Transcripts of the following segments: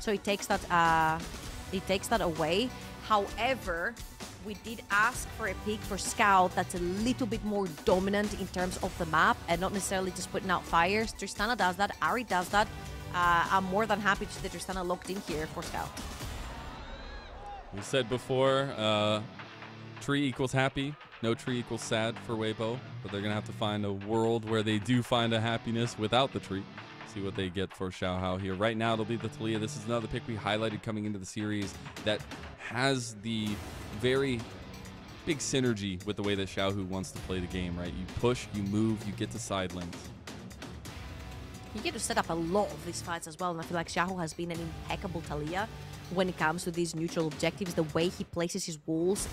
so it takes that away. However, we did ask for a pick for Scout that's a little bit more dominant in terms of the map and not necessarily just putting out fires. Tristana does that, Ahri does that. I'm more than happy to see that Tristana locked in here for Scout. We said before, tree equals happy, no tree equals sad for Weibo, but they're going to have to find a world where they do find a happiness without the tree. See what they get for XiaoHao here. Right now, it'll be the Taliyah. This is another pick we highlighted coming into the series that has the very big synergy with the way that Xiaohu wants to play the game, right? You push, you move, you get to side lanes. You get to set up a lot of these fights as well, and I feel like Xiaohu has been an impeccable Taliyah when it comes to these neutral objectives. The way he places his walls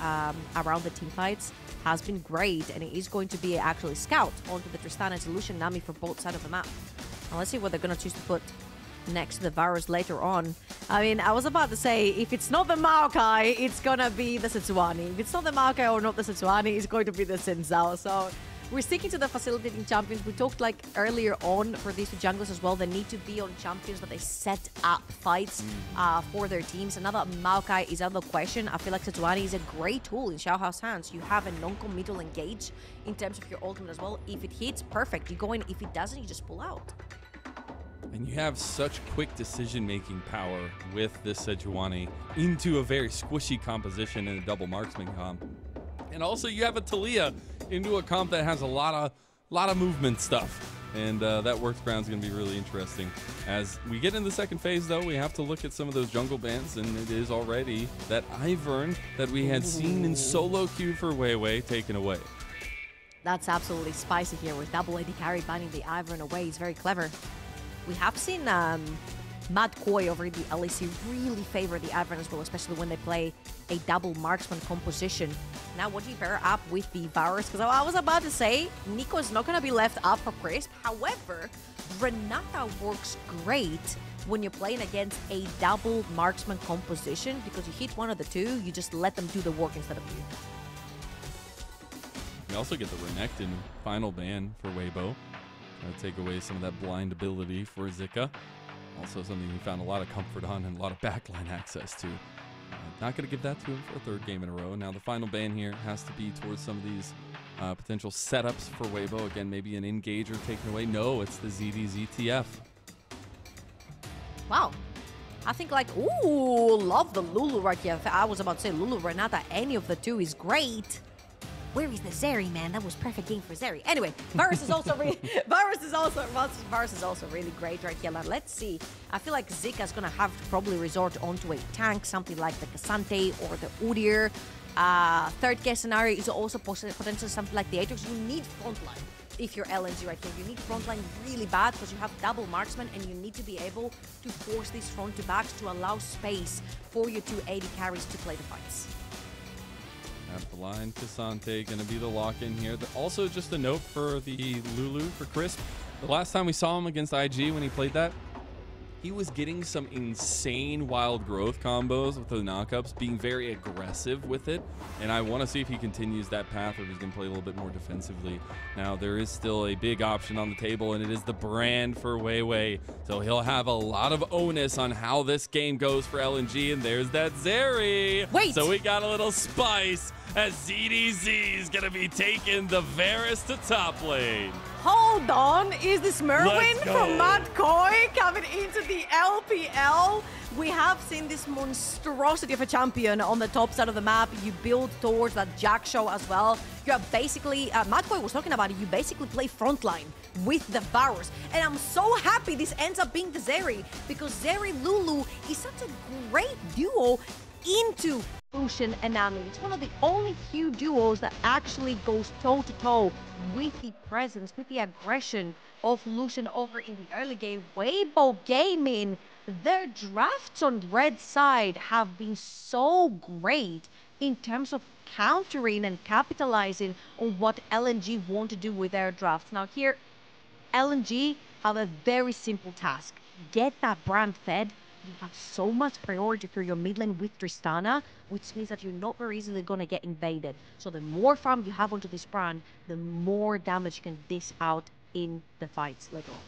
around the team fights has been great, and it is going to be actually Scout onto the Tristana and Lucian Nami for both sides of the map. And let's see what they're going to choose to put next to the Varus later on. I mean, I was about to say, if it's not the Maokai, it's going to be the Sejuani. If it's not the Maokai or not the Sejuani, it's going to be the Senzao. So we're sticking to the facilitating champions. We talked like earlier on for these two junglers as well. They need to be on champions that they set up fights for their teams. Another Maokai is out of the question. I feel like Sejuani is a great tool in XiaoHao's hands. You have a non-committal engage in terms of your ultimate as well. If it hits, perfect. You go in. If it doesn't, you just pull out. And you have such quick decision-making power with this Sejuani into a very squishy composition in a double marksman comp. And also you have a Taliyah into a comp that has a lot of movement stuff. And that works ground is going to be really interesting. As we get in the second phase, though, we have to look at some of those jungle bans, and it is already that Ivern that we had seen in solo queue for Weiwei taken away. That's absolutely spicy here with double AD carry banning the Ivern away. He's very clever. We have seen Mad Coy over the LEC really favor the Ivern as well, especially when they play a double marksman composition. Now, what do you pair up with the Varus? Because I was about to say, Nico is not going to be left up for Crisp. However, Renata works great when you're playing against a double marksman composition because you hit one of the two, you just let them do the work instead of you. We also get the Renekton final ban for Weibo. Take away some of that blind ability for Zika. Also something he found a lot of comfort on and a lot of backline access to. Not going to give that to him for a third game in a row. Now the final ban here has to be towards some of these potential setups for Weibo. Again, maybe an engager taken away. No, it's the ZDZ TF. Wow. I think like, ooh, love the Lulu right here. I was about to say Lulu, Renata, any of the two is great. Where is the Zeri, man? That was perfect game for Zeri. Anyway, Varus is also really great right here. Now, let's see. I feel like Zika's gonna have to probably resort onto a tank, something like the Kasante or the Udyr. Third case scenario is also potentially something like the Aatrox. You need frontline if you're LNG right here. You need frontline really bad because you have double marksman and you need to be able to force these front to backs to allow space for your two AD carries to play the fights. At the line, Kasante going to be the lock-in here. Also, just a note for the Lulu, for Crisp. The last time we saw him against IG when he played that, he was getting some insane wild growth combos with the knockups, being very aggressive with it. And I want to see if he continues that path or if he's going to play a little bit more defensively. Now, there is still a big option on the table, and it is the brand for Weiwei. So he'll have a lot of onus on how this game goes for LNG. And there's that Zeri. Wait. So we got a little spice as ZDZ is going to be taking the Varus to top lane. Hold on, is this Merlin from Mad Coy coming into the LPL? We have seen this monstrosity of a champion on the top side of the map. You build towards that Jack show as well. You're basically, Mad Coy was talking about it, you basically play frontline with the Varus. And I'm so happy this ends up being the Zeri, because Zeri-Lulu is such a great duo into Lucian and Nami. It's one of the only few duos that actually goes toe-to-toe with the presence, with the aggression of Lucian over in the early game. Weibo Gaming, their drafts on red side have been so great in terms of countering and capitalizing on what LNG want to do with their drafts. Now here, LNG have a very simple task. Get that brand fed. You have so much priority through your mid lane with Tristana, which means that you're not very easily going to get invaded. So the more farm you have onto this brand, the more damage you can dish out in the fights later on.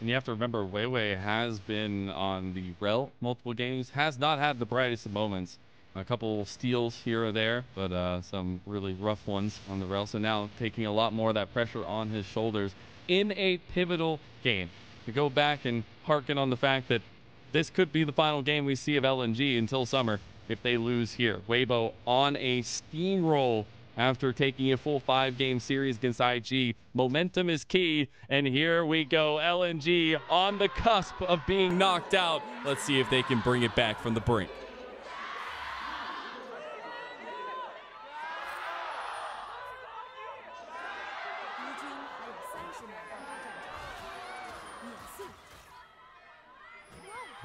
And you have to remember, Weiwei has been on the rel multiple games, has not had the brightest of moments. A couple steals here or there, but some really rough ones on the rel. So now taking a lot more of that pressure on his shoulders in a pivotal game. To go back and hearken on the fact that this could be the final game we see of LNG until summer if they lose here. Weibo on a steamroll after taking a full 5-game series against IG. Momentum is key, and here we go. LNG on the cusp of being knocked out. Let's see if they can bring it back from the brink.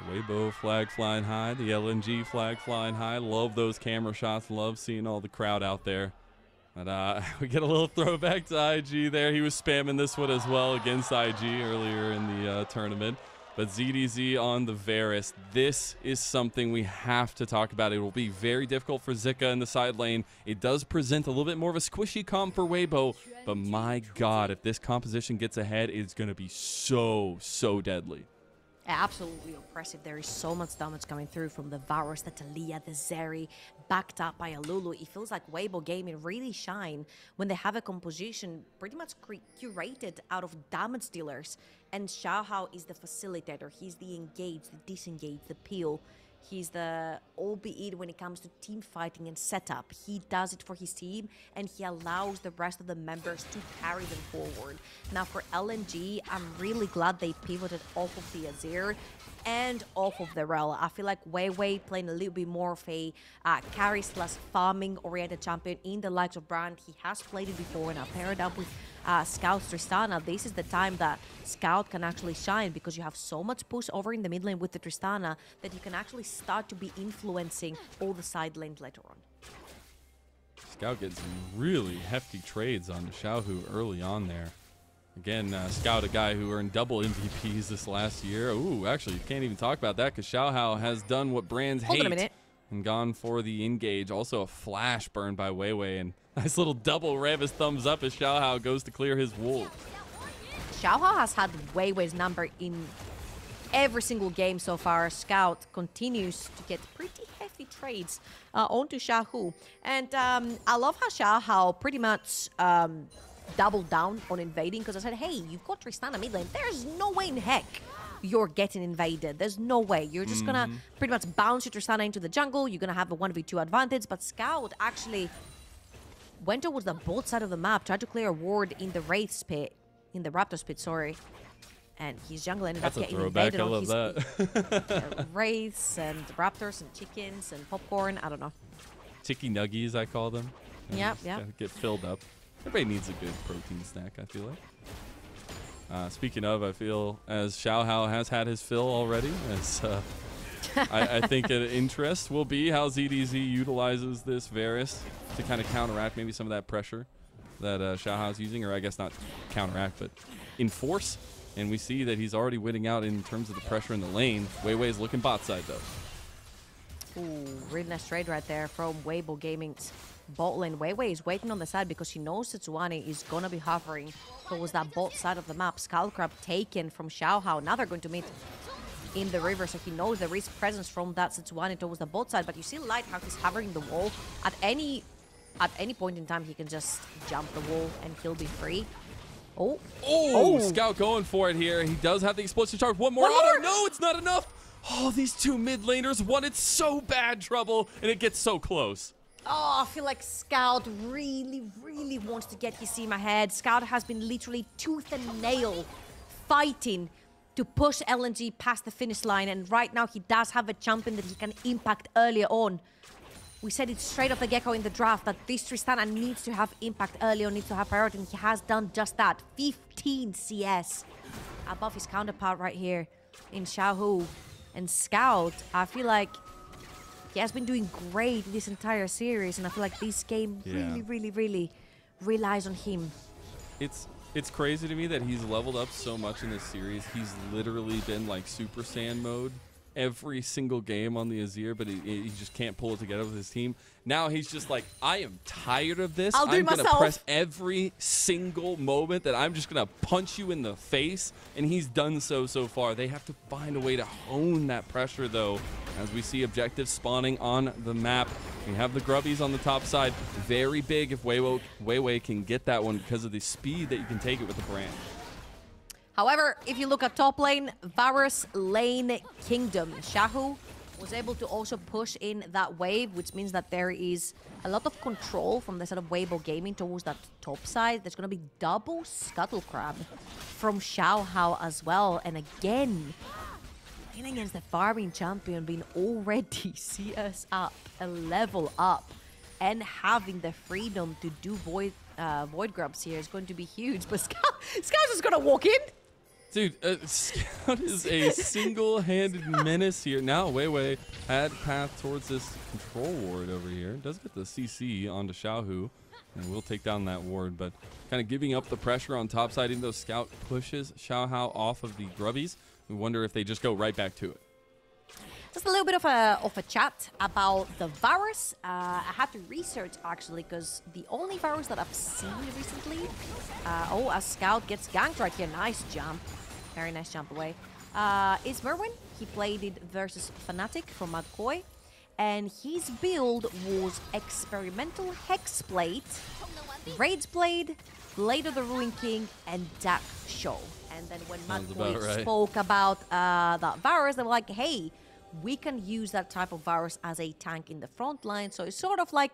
Weibo flag flying high, the LNG flag flying high. Love those camera shots, love seeing all the crowd out there. But we get a little throwback to IG there. He was spamming this one as well against IG earlier in the tournament. But ZDZ on the Varus. This is something we have to talk about. It will be very difficult for Zika in the side lane. It does present a little bit more of a squishy comp for Weibo. But my God, if this composition gets ahead, it's going to be so, so deadly. Absolutely oppressive. There is so much damage coming through from the Varus, the Taliyah, the Zeri, backed up by a Lulu. It feels like Weibo Gaming really shine when they have a composition pretty much curated out of damage dealers. And XiaoHao is the facilitator. He's the engage, the disengage, the peel. He's the all-be-it when it comes to team fighting and setup. He does it for his team, and he allows the rest of the members to carry them forward. Now for LNG, I'm really glad they pivoted off of the Azir and off of the rel. I feel like Weiwei playing a little bit more of a carry/farming-oriented champion in the likes of Brand. He has played it before, and I paired up with Scout Tristana. This is the time that Scout can actually shine because you have so much push over in the mid lane with the Tristana that you can actually start to be influencing all the side lanes later on. Scout gets really hefty trades on Xiaohu early on there. Again, Scout, a guy who earned double MVPs this last year. Ooh, actually, you can't even talk about that because XiaoHao has done what brands hate and gone for the engage. Also a flash burn by Weiwei, and nice little double Ravis thumbs up as XiaoHao goes to clear his wolf. XiaoHao has had Weiwei's number in every single game so far. Scout continues to get pretty hefty trades onto Xiaohu. And I love how XiaoHao pretty much doubled down on invading, because I said, hey, you've got Tristana mid lane. There's no way in heck you're getting invaded. There's no way. You're just gonna pretty much bounce your Tristana into the jungle. You're gonna have a 1v2 advantage. But Scout actually went towards the bot side of the map, tried to clear a ward in the Wraith's pit, in the Raptor's pit, sorry. And his jungle ended up getting invaded on his Wraiths and Raptors and chickens and popcorn. I don't know. Chicky nuggies, I call them. Yeah, yeah. Get filled up. Everybody needs a good protein snack, I feel like. Speaking of, I feel as XiaoHao has had his fill already, as I think an interest will be how ZDZ utilizes this Varus to kind of counteract maybe some of that pressure that XiaoHao's using, or I guess not counteract, but enforce. And we see that he's already winning out in terms of the pressure in the lane. Weiwei's looking bot side, though. Ooh, really nice trade right there from Weibo Gaming's bot lane. Weiwei is waiting on the side because she knows Sejuani is going to be hovering towards that bot side of the map. Skullcrab taken from XiaoHao. Now they're going to meet in the river, so he knows there is presence from that Sejuani towards the bot side. But you see Light, how he's hovering the wall. At any point in time, he can just jump the wall and he'll be free. Oh. Oh, Scout going for it here. He does have the explosive charge. One more auto. No, it's not enough. Oh, these two mid laners wanted so bad trouble, and it gets so close. Oh, I feel like Scout really, really wants to get his team ahead. Scout has been literally tooth and nail fighting to push LNG past the finish line. And right now he does have a champion that he can impact earlier on. We said it straight off the get-go in the draft that this Tristana needs to have impact earlier, needs to have priority. And he has done just that. 15 CS above his counterpart right here in XiaoHao. And Scout, I feel like he has been doing great this entire series, and I feel like this game really relies on him. It's crazy to me that he's leveled up so much in this series. He's literally been like Super Saiyan mode every single game on the Azir, but he just can't pull it together with his team. Now he's just like, I am tired of this. I'm going to press every single moment that I'm just going to punch you in the face. And he's done so far. They have to find a way to hone that pressure, though, as we see objectives spawning on the map. We have the grubbies on the top side. Very big if Weiwei can get that one because of the speed that you can take it with the branch. However, if you look at top lane, Varus lane Kingdom, Xiaohu was able to also push in that wave, which means that there is a lot of control from the side of Weibo Gaming towards that top side. There's going to be double Scuttle Crab from XiaoHao as well. And again, playing against the farming champion, being already CS up, a level up, and having the freedom to do void grubs here is going to be huge. But Scout's just going to walk in. Dude, Scout is a single-handed menace here. Now Weiwei had path towards this control ward over here. Does get the CC onto Xiaohu, and will take down that ward, but kind of giving up the pressure on top side, even though Scout pushes XiaoHao off of the grubbies. We wonder if they just go right back to it. Just a little bit of a chat about the Varus. I had to research, actually, because the only Varus that I've seen recently... oh, a Scout gets ganked right here. Nice jump. Very nice jump away. It's Merlin. He played it versus Fnatic from Mad Coy. And his build was Experimental Hexblade, Rageblade, Blade of the Ruin King, and Dark Show. And then when Mad Coy spoke about that Varus, they were like, hey... we can use that type of Varus as a tank in the front line. So it sort of like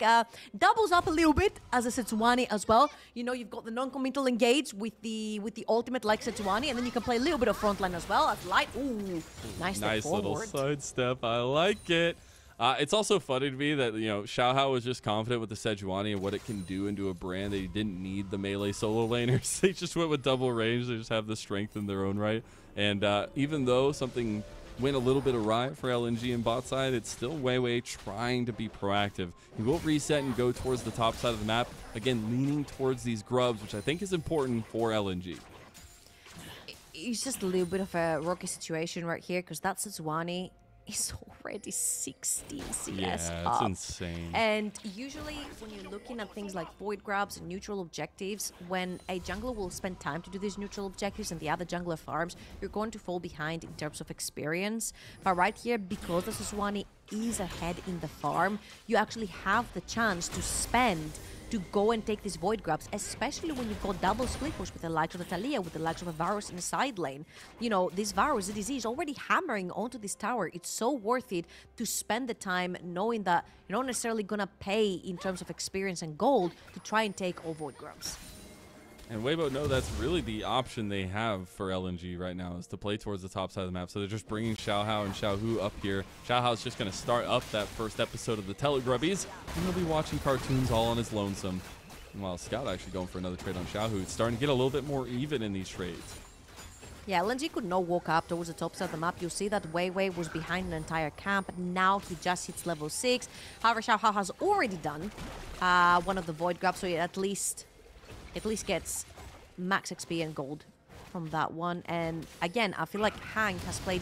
doubles up a little bit as a Sejuani as well. You know, you've got the non-committal engage with the ultimate like Sejuani, and then you can play a little bit of front line as well. As Light, ooh, nice little sidestep. I like it. It's also funny to me that, you know, XiaoHao was just confident with the Sejuani and what it can do into a brand. They didn't need the melee solo laners. They just went with double range. They just have the strength in their own right. And even though something... went a little bit awry for LNG and bot side, it's still Weiwei trying to be proactive. He will reset and go towards the top side of the map, again leaning towards these grubs, which I think is important for LNG. It's just a little bit of a rocky situation right here, because that Sejuani is already 16 CS up. It's insane. And usually when you're looking at things like void grabs and neutral objectives, when a jungler will spend time to do these neutral objectives and the other jungler farms, you're going to fall behind in terms of experience. But right here, because the Sejuani is ahead in the farm, you actually have the chance to spend to go and take these void grabs, especially when you've got double split push with the likes of the Taliyah, with the likes of a Varus in the side lane. You know, this Varus, ZDZ, is already hammering onto this tower. It's so worth it to spend the time knowing that you're not necessarily going to pay in terms of experience and gold to try and take all void grabs. And Weibo know that's really the option they have for LNG right now, is to play towards the top side of the map. So they're just bringing XiaoHao and Xiaohu up here. XiaoHao's just going to start up that first episode of the Telegrubbies, and he'll be watching cartoons all on his lonesome. And while Scout actually going for another trade on Xiaohu, it's starting to get a little bit more even in these trades. Yeah, LNG could not walk up towards the top side of the map. You'll see that Weiwei was behind an entire camp. Now he just hits level 6. However, XiaoHao has already done one of the void grabs, so he at least gets max XP and gold from that one. And again, I feel like Hang has played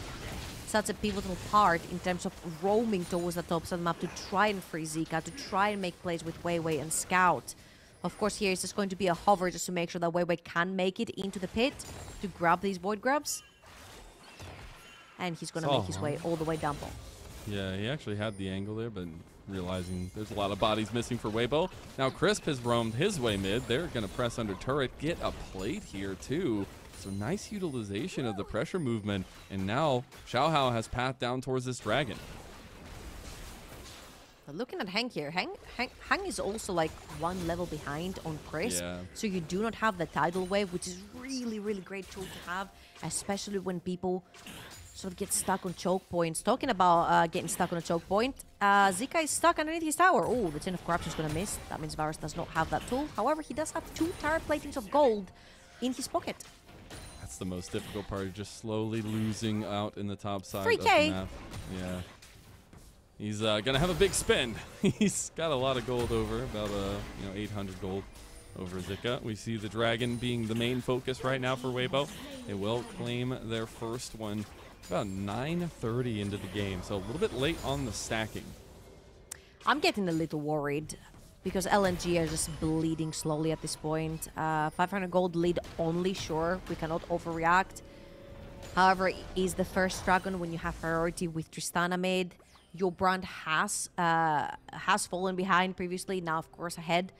such a pivotal part in terms of roaming towards the top side map to try and free Zika, to try and make plays with Weiwei and Scout. Of course, here is just going to be a hover just to make sure that Weiwei can make it into the pit to grab these void grabs. And he's going to make his way all the way down below. Yeah, he actually had the angle there, but... realizing there's a lot of bodies missing for Weibo. Now Crisp has roamed his way mid. They're going to press under turret, get a plate here too. So nice utilization of the pressure movement. And now XiaoHao has path down towards this dragon. Looking at Hank here, Hank is also like one level behind on Crisp. Yeah. So you do not have the tidal wave, which is really, really great tool to have, especially when people sort of get stuck on choke points. Talking about getting stuck on a choke point, Zika is stuck underneath his tower. Oh, the Chain of Corruption is going to miss. That means Varus does not have that tool. However, he does have 2 tower platings of gold in his pocket. That's the most difficult part, just slowly losing out in the top side 3K. Of the map. Yeah. He's going to have a big spend. He's got a lot of gold over, about 800 gold. Over Zika. We see the dragon being the main focus right now for Weibo. They will claim their first one It's about 9:30 into the game, so a little bit late on the stacking. I'm getting a little worried because LNG are just bleeding slowly at this point. 500 gold lead only, sure, we cannot overreact. However, it is the first dragon when you have priority with Tristana made. Your brand has fallen behind previously, now of course ahead.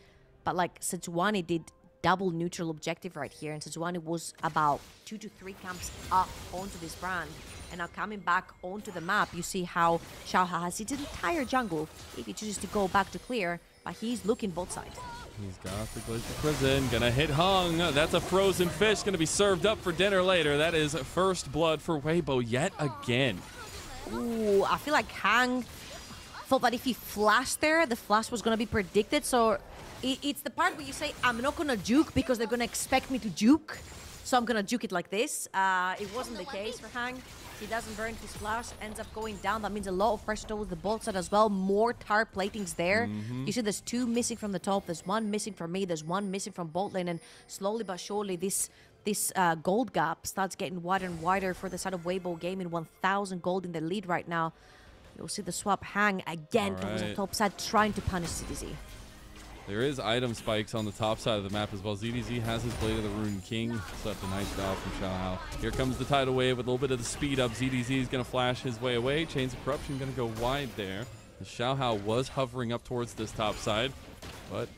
But like Sejuani did double neutral objective right here, and Sejuani was about 2 to 3 camps up onto this brand. And now coming back onto the map, you see how XiaoHao has his entire jungle if he chooses to go back to clear, but he's looking both sides. He's got the Glacier Prison, gonna hit Hung. That's a frozen fish, gonna be served up for dinner later. That is first blood for Weibo yet again. Ooh, I feel like Hang thought that if he flashed there, the flash was gonna be predicted. So it's the part where you say, I'm not gonna juke because they're gonna expect me to juke. So I'm gonna juke it like this. It wasn't the case for Hang. He doesn't burn his flash, ends up going down. That means a lot of pressure towards the bot side as well. More tar platings there. You see there's 2 missing from the top. There's 1 missing from me. There's 1 missing from bot lane. And slowly but surely, this gold gap starts getting wider and wider for the side of Weibo Gaming. 1,000 gold in the lead right now. You'll see the swap Hang again towards the top side, trying to punish ZDZ. There is item spikes on the top side of the map as well. ZDZ has his Blade of the Rune King. So that's a nice dive from XiaoHao. Here comes the tidal wave with a little bit of the speed up. ZDZ is going to flash his way away. Chains of Corruption going to go wide there. The XiaoHao was hovering up towards this top side, but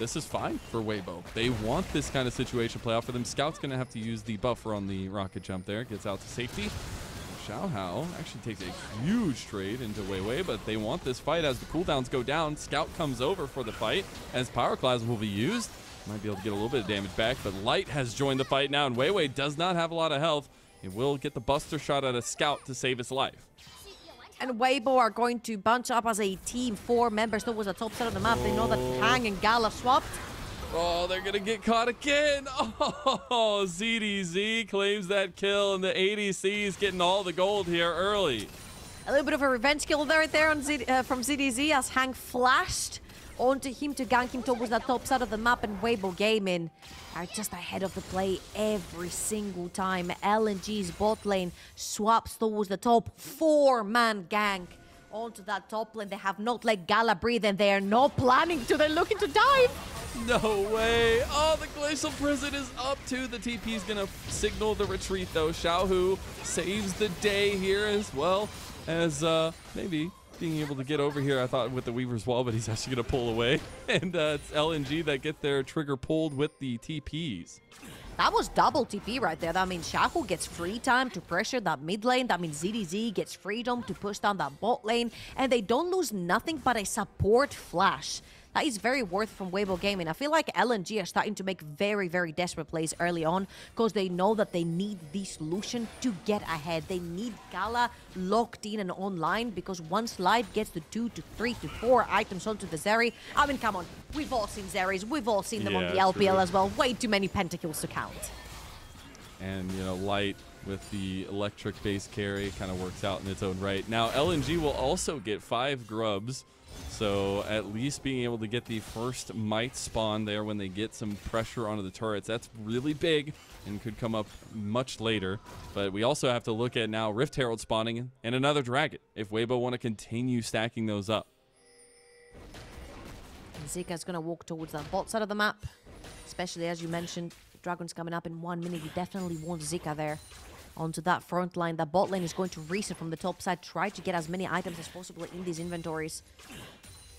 this is fine for Weibo. They want this kind of situation to play out for them. Scout's going to have to use the buffer on the rocket jump there. Gets out to safety. XiaoHao actually takes a huge trade into Weiwei, but they want this fight as the cooldowns go down. Scout comes over for the fight as Power Class will be used. Might be able to get a little bit of damage back, but Light has joined the fight now, and Weiwei does not have a lot of health. It will get the buster shot at a Scout to save his life. And Weibo are going to bunch up as a team. 4 members towards the top side of the map. They know that Hang and Gala swapped. Oh, they're going to get caught again. Oh, ZDZ claims that kill, and the ADC is getting all the gold here early. A little bit of a revenge kill right there on from ZDZ as Hank flashed onto him to gank him towards the top side of the map, and Weibo Gaming are just ahead of the play every single time. LNG's bot lane swaps towards the top. 4-man gank onto that top lane. They have not let Gala breathe, and they are not planning to. They're looking to dive. No way. Oh, the Glacial Prison is up too. The TP is going to signal the retreat, though. XiaoHao saves the day here as well as maybe being able to get over here, I thought, with the Weaver's Wall, but he's actually going to pull away. And it's LNG that get their trigger pulled with the TPs. That was double TP right there. That means XiaoHao gets free time to pressure that mid lane. That means ZDZ gets freedom to push down that bot lane. And they don't lose nothing but a support flash. That is very worth from Weibo Gaming. I feel like LNG are starting to make very, very desperate plays early on because they know that they need this Lucian to get ahead. They need Gala locked in and online because once Light gets to 2 to 3 to 4 items onto the Zeri, I mean, come on. We've all seen Zeris. We've all seen them on the LPL as well. Way too many Pentacles to count. And, you know, Light with the electric base carry kind of works out in its own right. Now, LNG will also get 5 grubs. So at least being able to get the first might spawn there when they get some pressure onto the turrets, that's really big and could come up much later. But we also have to look at now Rift Herald spawning and another dragon if Weibo want to continue stacking those up. And Zika's going to walk towards that bot side of the map, especially as you mentioned, dragons coming up in 1 minute. You definitely want Zika there. Onto that front line, the bot lane is going to reset from the top side, try to get as many items as possible in these inventories.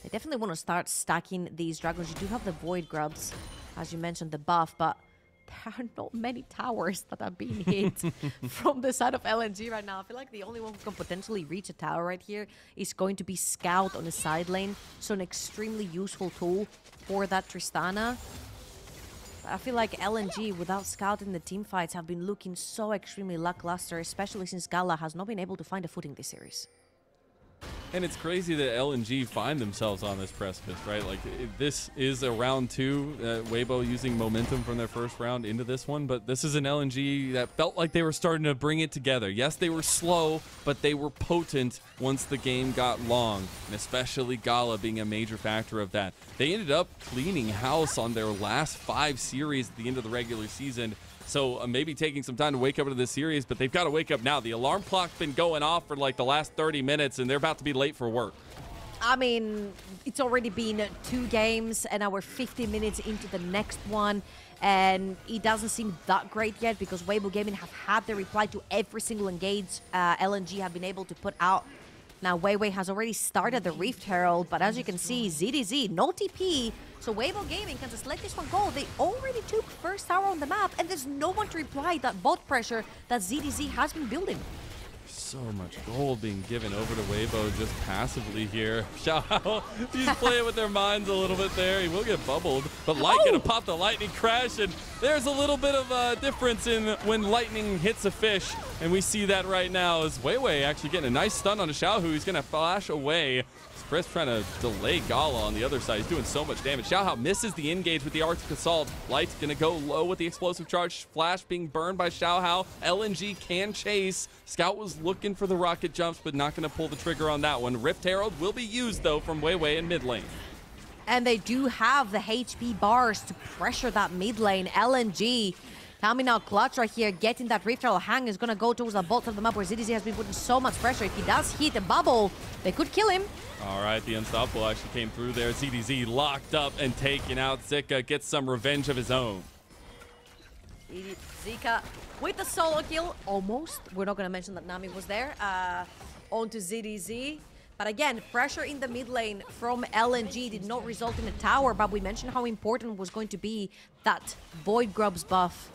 They definitely want to start stacking these dragons. You do have the void grubs, as you mentioned, the buff, but there are not many towers that are being hit from the side of LNG right now. I feel like the only one who can potentially reach a tower right here is going to be Scout on the side lane, so an extremely useful tool for that Tristana. I feel like LNG, without Scout in the teamfights, have been looking so extremely lackluster, especially since Gala has not been able to find a footing this series. And it's crazy that LNG find themselves on this precipice, right? Like, this is a round 2, Weibo using momentum from their first round into this one, but this is an LNG that felt like they were starting to bring it together. Yes, they were slow, but they were potent once the game got long, and especially Gala being a major factor of that. They ended up cleaning house on their last 5 series at the end of the regular season, So maybe taking some time to wake up to this series, but they've got to wake up now. The alarm clock's been going off for like the last 30 minutes, and they're about to be late for work. I mean, it's already been 2 games, and now we're 50 minutes into the next one. And it doesn't seem that great yet because Weibo Gaming have had their reply to every single engage LNG have been able to put out. Now, Weiwei has already started the Rift Herald, but as you can see, ZDZ, no TP. So Weibo Gaming can just let this one go. They already took first tower on the map, and there's no one to reply that bot pressure that ZDZ has been building. So much gold being given over to Weibo just passively here. Xiaohao, he's playing with their minds a little bit there. He will get bubbled, but Light gonna pop the lightning crash, and there's a little bit of a difference in when lightning hits a fish, and we see that right now as Weiwei actually getting a nice stun on Xiaohu. He's gonna flash away. Crisp trying to delay Gala on the other side. He's doing so much damage. XiaoHao misses the engage with the Arctic Assault. Light's going to go low with the explosive charge. Flash being burned by XiaoHao. LNG can chase. Scout was looking for the rocket jumps, but not going to pull the trigger on that one. Rift Herald will be used, though, from Weiwei in mid lane. And they do have the HP bars to pressure that mid lane. LNG coming out clutch right here, getting that Rift Herald. Hang is going to go towards the bottom of the map where ZDZ has been putting so much pressure. If he does hit a bubble, they could kill him. All right, the Unstoppable actually came through there. ZDZ locked up and taken out. Zika gets some revenge of his own. Zika with the solo kill, almost. We're not going to mention that Nami was there. On to ZDZ. But again, pressure in the mid lane from LNG did not result in a tower, but we mentioned how important was going to be that Void Grub's buff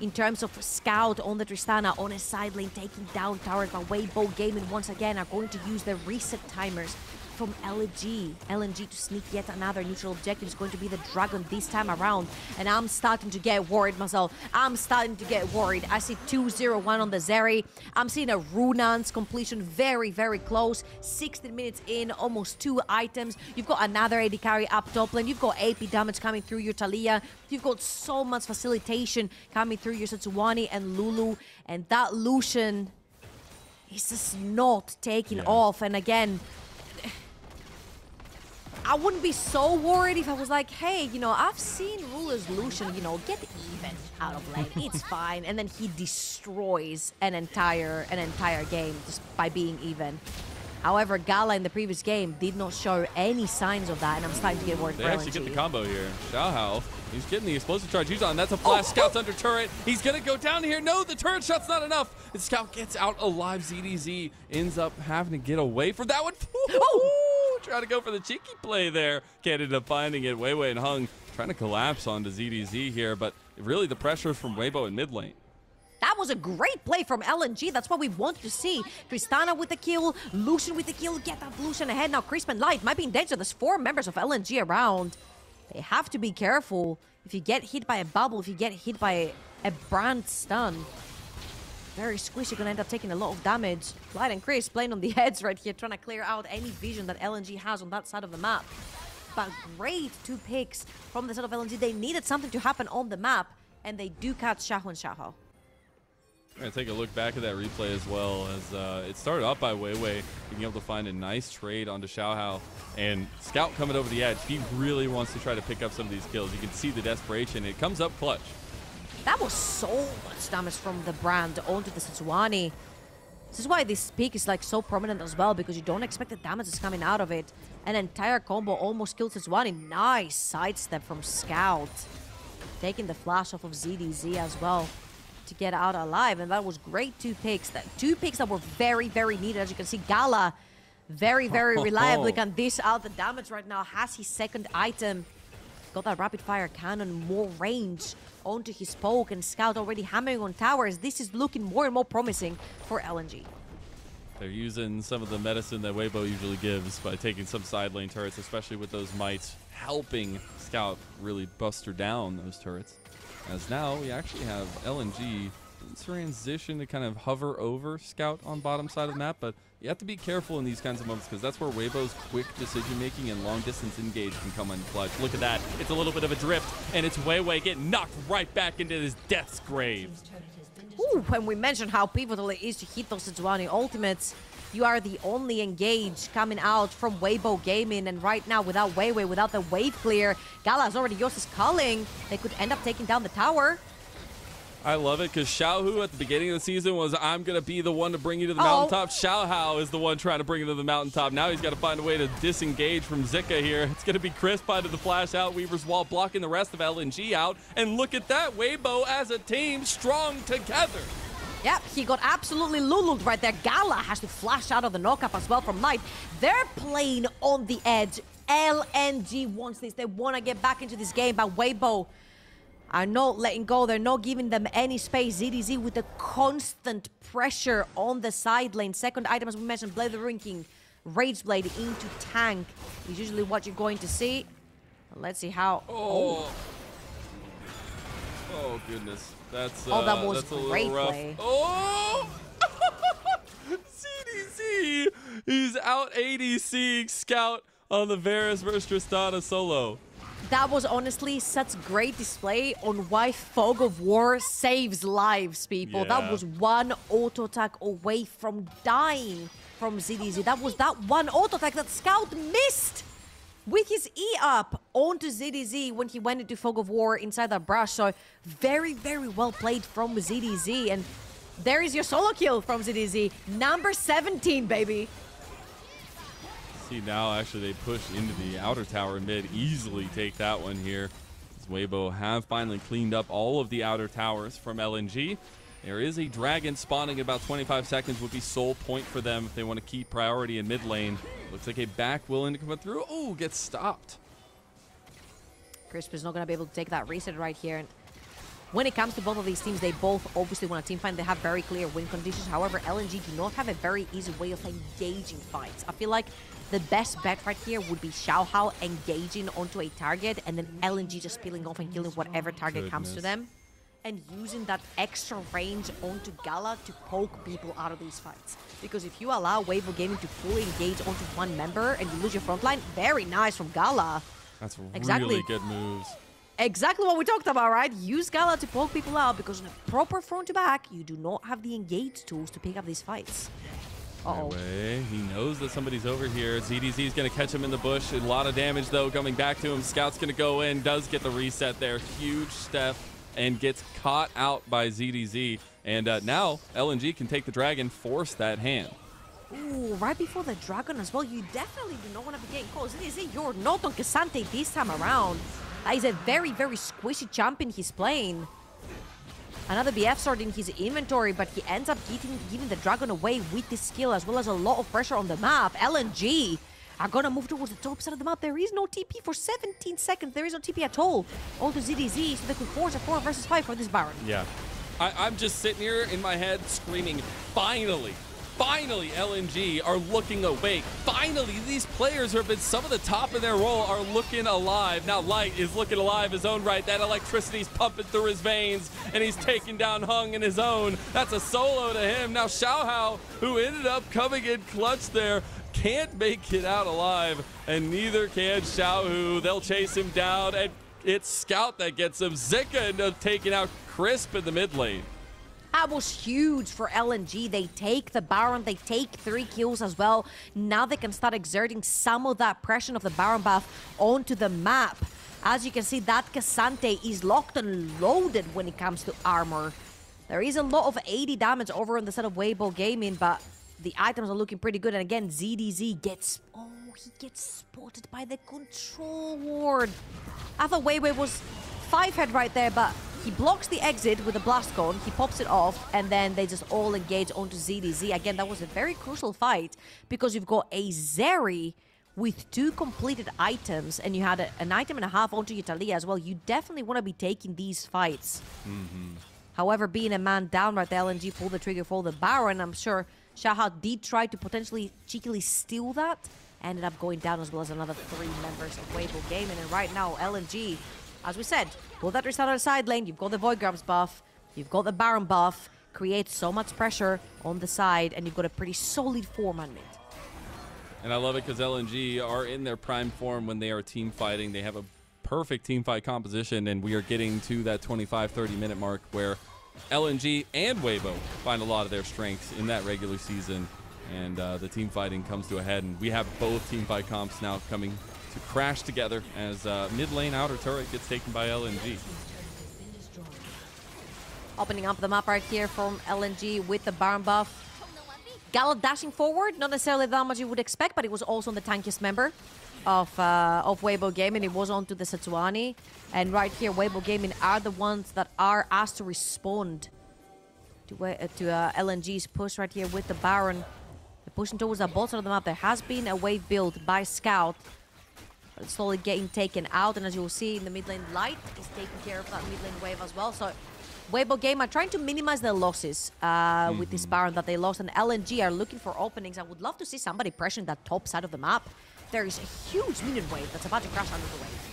in terms of Scout on the Tristana on a side lane, taking down towers. But Weibo Gaming once again are going to use their reset timers from LNG to sneak yet another neutral objective. Is going to be the Dragon this time around. And I'm starting to get worried myself. I'm starting to get worried. I see 2-0-1 on the Zeri. I'm seeing a Runan's completion very, very close. 16 minutes in, almost 2 items. You've got another AD carry up top lane. You've got AP damage coming through your Taliyah. You've got so much facilitation coming through your Sejuani and Lulu. And that Lucian is just not taking off. And again, I wouldn't be so worried if I was like, hey, you know, I've seen Ruler's Lucian, you know, get even out of lane. It's fine. And then he destroys an entire game just by being even. However, Gala in the previous game did not show any signs of that, and I'm starting to get worried. They actually get the combo here. XiaoHao, he's getting the explosive charge. He's on. That's a flash. Scout's under turret. He's going to go down here. No, the turret shot's not enough. And Scout gets out alive. ZDZ ends up having to get away from that one. Trying to go for the cheeky play there. Can't end up finding it. Weiwei and Hung trying to collapse onto ZDZ here, but really the pressure from Weibo in mid lane. That was a great play from LNG. That's what we want to see. Tristana with the kill, Lucian with the kill. Get that Lucian ahead. Now Crisp and Light might be in danger. There's 4 members of LNG around. They have to be careful. If you get hit by a bubble, if you get hit by a brand stun, very squishy, gonna end up taking a lot of damage. Light and Chris playing on the edge right here, trying to clear out any vision that LNG has on that side of the map. But great 2 picks from the side of LNG. They needed something to happen on the map, and they do catch Xiaohu and XiaoHao. We're gonna take a look back at that replay as well, as it started off by Weiwei being able to find a nice trade onto XiaoHao, and Scout coming over the edge. He really wants to try to pick up some of these kills. You can see the desperation. It comes up clutch. That was so much damage from the brand onto the Sejuani. This is why this pick is like so prominent as well, because you don't expect the damage that's coming out of it. An entire combo almost killed Sejuani. Nice sidestep from Scout. Taking the flash off of ZDZ as well to get out alive. And that was great 2 picks. Two picks that were very, very needed. As you can see, Gala very, very reliably can dish out the damage right now. Has his second item. Got that rapid fire cannon, more range onto his poke, and Scout already hammering on towers. This is looking more and more promising for LNG. They're using some of the medicine that Weibo usually gives by taking some side lane turrets, especially with those mites, helping Scout really buster down those turrets. As now we actually have LNG transition to kind of hover over Scout on bottom side of the map, but you have to be careful in these kinds of moments because that's where Weibo's quick decision-making and long-distance engage can come in clutch. Look at that. It's a little bit of a drift, and it's Weiwei getting knocked right back into his death's grave. Ooh, when we mentioned how pivotal it is to hit those Sejuani ultimates, you are the only engage coming out from Weibo Gaming, and right now without Weiwei, without the wave clear, Gala's already Yoss is calling. They could end up taking down the tower. I love it because Xiaohu at the beginning of the season was, I'm going to be the one to bring you to the mountaintop. XiaoHao is the one trying to bring you to the mountaintop. Now he's got to find a way to disengage from Zika here. It's going to be Crisp by to the flash out. Weaver's Wall blocking the rest of LNG out. And look at that. Weibo as a team, strong together. Yep, he got absolutely lulu'd right there. Gala has to flash out of the knockup as well from Light. They're playing on the edge. LNG wants this. They want to get back into this game, but Weibo are not letting go. They're not giving them any space. ZDZ with the constant pressure on the side lane. Second item, as we mentioned, Blade the Rinking, Rage Blade into tank is usually what you're going to see. Let's see how... Oh goodness. That's that was that's a great rough. Play. Oh! ZDZ! He's out ADCing Scout on the Varus versus Tristana solo. That was honestly such great display on why Fog of War saves lives, people. Yeah. That was one auto attack away from dying from ZDZ. That was that one auto attack that Scout missed with his E up onto ZDZ when he went into Fog of War inside that brush. So very, very well played from ZDZ. And there is your solo kill from ZDZ. Number 17, baby. See, now actually they push into the outer tower mid. Easily take that one here. As Weibo have finally cleaned up all of the outer towers from LNG. There is a dragon spawning in about 25 seconds. Would be sole point for them if they want to keep priority in mid lane. Looks like a back willing to come through. Oh, gets stopped. Crisp is not going to be able to take that reset right here. And when it comes to both of these teams, they both obviously want to teamfight. They have very clear win conditions. However, LNG do not have a very easy way of engaging fights. I feel like the best bet right here would be XiaoHao engaging onto a target and then LNG just peeling off and killing whatever target comes to them, and using that extra range onto Gala to poke people out of these fights. Because if you allow Weibo Gaming to fully engage onto one member and you lose your frontline, very nice from Gala. That's really good moves. Exactly what we talked about, right? Use Gala to poke people out because in a proper front to back, you do not have the engage tools to pick up these fights. Uh-oh. He knows that somebody's over here. ZDZ's going to catch him in the bush. A lot of damage, though, coming back to him. Scout's going to go in, does get the reset there. Huge step. And gets caught out by ZDZ. And now LNG can take the dragon, force that hand. Ooh, right before the dragon as well. You definitely do not want to be getting caught. ZDZ, you're not on Kasante this time around. That is a very, very squishy champion he's playing. Another BF sword in his inventory, but he ends up giving the dragon away with this skill, as well as a lot of pressure on the map. LNG are gonna move towards the top side of the map. There is no TP for 17 seconds. There is no TP at all onto ZDZ, so they could force a 4 versus 5 for this Baron. Yeah. I'm just sitting here in my head screaming, finally, finally LNG are looking awake. Finally, these players who have been some of the top of their role are looking alive. Now Light is looking alive his own right. That electricity's pumping through his veins, and he's taking down Hung in his own. That's a solo to him. Now XiaoHao, who ended up coming in clutch there, can't make it out alive, and neither can Xiaohu. They'll chase him down, and it's Scout that gets him. Zika ended up taking out Crisp in the mid lane. That was huge for LNG. They take the Baron, they take 3 kills as well. Now they can start exerting some of that pressure of the Baron buff onto the map. As you can see, that Kasante is locked and loaded when it comes to armor. There is a lot of 80 damage over on the side of Weibo Gaming, but the items are looking pretty good. And again, ZDZ gets... Oh, he gets spotted by the control ward. I thought Weiwei was 5-head right there, but he blocks the exit with a blast cone. He pops it off, and then they just all engage onto ZDZ. Again, that was a very crucial fight because you've got a Zeri with 2 completed items, and you had an item and a half onto your Taliyah as well. You definitely want to be taking these fights. However, being a man down right there, LNG pulled the trigger for the Baron. I'm sure XiaoHao did try to potentially cheekily steal that. Ended up going down, as well as another 3 members of Weibo Gaming. And right now, LNG, as we said, pull that restart on the side lane. You've got the Void Grabs buff. You've got the Baron buff. Creates so much pressure on the side, and you've got a pretty solid form on mid. And I love it because LNG are in their prime form when they are team fighting. They have a perfect team fight composition, and we are getting to that 25-30 minute mark where LNG and Weibo find a lot of their strengths in that regular season, and the team fighting comes to a head, and we have both team fight comps now coming to crash together as mid lane outer turret gets taken by LNG. Opening up the map right here from LNG with the Baron buff. Gala dashing forward, not necessarily that much you would expect, but it was also on the tankiest member of Weibo Gaming. It was onto the Sejuani. And right here, Weibo Gaming are the ones that are asked to respond to LNG's push right here with the Baron. They're pushing towards the bottom of the map. There has been a wave built by Scout. But it's slowly getting taken out. And as you will see in the mid lane, Light is taking care of that mid lane wave as well. So Weibo Gaming are trying to minimize their losses with this Baron that they lost, and LNG are looking for openings. I would love to see somebody pressuring that top side of the map. There is a huge minion wave that's about to crash under the wave.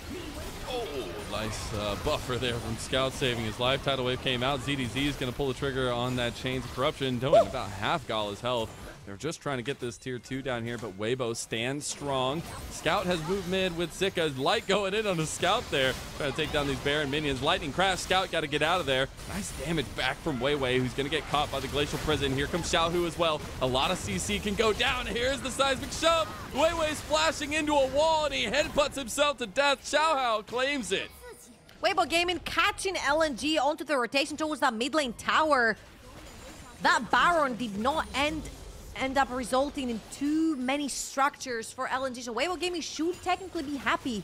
Oh, nice buffer there from Scout, saving his life. Tidal wave came out. ZDZ is going to pull the trigger on that Chains of Corruption, doing about half Gala's health. They're just trying to get this tier 2 down here, but Weibo stands strong. Scout has moved mid with Zika. Light going in on a Scout there, trying to take down these Baron minions. Lightning crash. Scout got to get out of there. Nice damage back from Weiwei, who's going to get caught by the Glacial Prison. Here comes Xiaohu as well. A lot of CC can go down. Here's the seismic shove. Weiwei's flashing into a wall, and he headbutts himself to death. XiaoHao claims it. Weibo Gaming catching LNG onto the rotation towards that mid lane tower. That Baron did not end up resulting in too many structures for LNG. So Weibo Gaming should technically be happy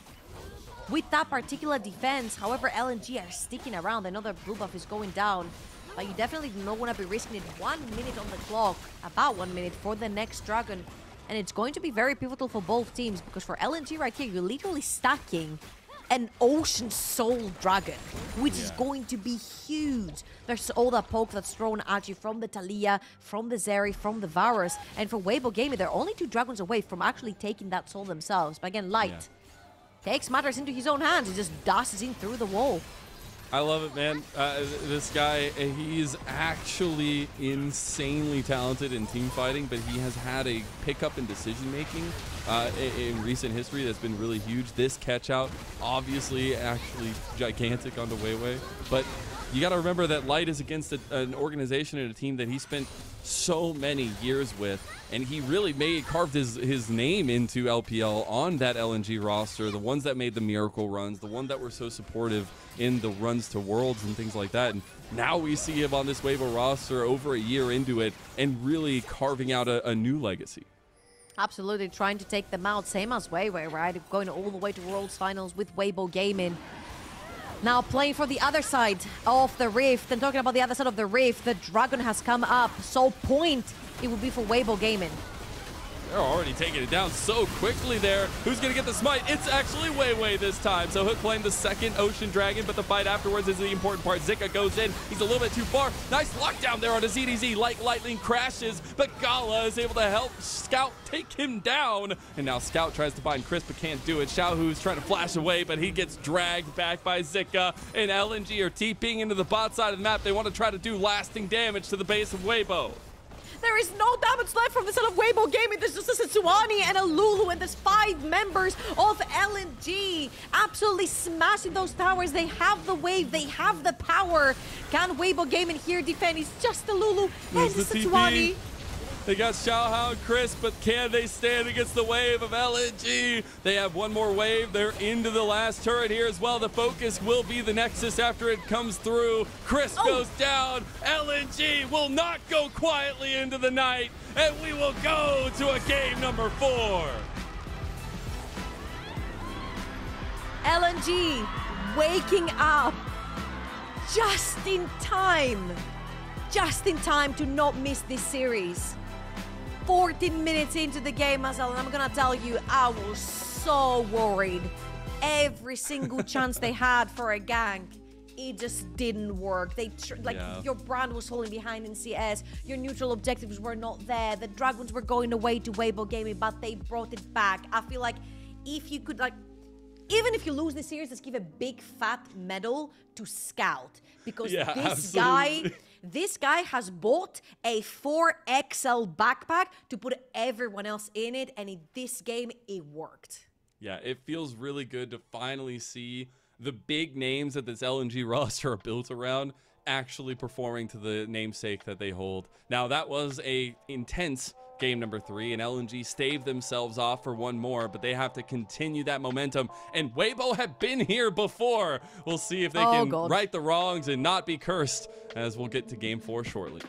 with that particular defense. However, LNG are sticking around. Another blue buff is going down, but you definitely do not want to be risking it. 1 minute on the clock, about 1 minute for the next dragon. And it's going to be very pivotal for both teams, because for LNG right here, you're literally stacking an Ocean Soul Dragon, which is going to be huge. There's all that poke that's thrown at you from the Taliyah, from the Zeri, from the Varus. And for Weibo Gaming, they're only 2 dragons away from actually taking that soul themselves. But again, Light takes matters into his own hands. He just dashes in through the wall. I love it, man. This guy, he's actually insanely talented in team fighting, but he has had a pickup in decision making in recent history that's been really huge. This catch out, obviously, actually gigantic onto Weiwei, but you got to remember that Light is against an organization and a team that he spent so many years with, and he really carved his name into LPL on that LNG roster. The ones that made the miracle runs, the one that were so supportive in the runs to Worlds and things like that. And now we see him on this Weibo roster over a year into it and really carving out a new legacy. Absolutely, trying to take them out, same as Weiwei, right? Going all the way to Worlds Finals with Weibo Gaming. Now playing for the other side of the Rift, and talking about the other side of the Rift, the Dragon has come up. So point it will be for Weibo Gaming. They're already taking it down so quickly there. Who's going to get the smite? It's actually Weiwei this time. So Hook playing the second Ocean Dragon, but the fight afterwards is the important part. Zika goes in. He's a little bit too far. Nice lockdown there on a ZDZ. Lightning crashes, but Gala is able to help Scout take him down. And now Scout tries to bind Crisp, but can't do it. Xiaohu's trying to flash away, but he gets dragged back by Zika. And LNG are TPing into the bot side of the map. They want to try to do lasting damage to the base of Weibo. There is no damage left from the side of Weibo Gaming. There's just a Sejuani and a Lulu, and there's 5 members of LNG absolutely smashing those towers. They have the wave, they have the power. Can Weibo Gaming here defend? It's just the Lulu and the Sejuani. They got XiaoHao and Crisp, but can they stand against the wave of LNG? They have 1 more wave. They're into the last turret here as well. The focus will be the Nexus after it comes through. Crisp goes down. LNG will not go quietly into the night, and we will go to a game number 4. LNG waking up just in time. Just in time to not miss this series. 14 minutes into the game, Mazel, and I'm gonna tell you, I was so worried. Every single chance they had for a gank, it just didn't work. They your brand was falling behind in CS, your neutral objectives were not there, the Dragons were going away to Weibo Gaming, but they brought it back. I feel like if you could, even if you lose this series, let's give a big fat medal to Scout, because this guy. This guy has bought a 4XL backpack to put everyone else in it, and in this game, it worked. Yeah, it feels really good to finally see the big names that this LNG roster are built around actually performing to the namesake that they hold. Now, that was an intense game number 3, and LNG stave themselves off for one more, but they have to continue that momentum. And Weibo have been here before. We'll see if they can right the wrongs and not be cursed, as we'll get to game 4 shortly.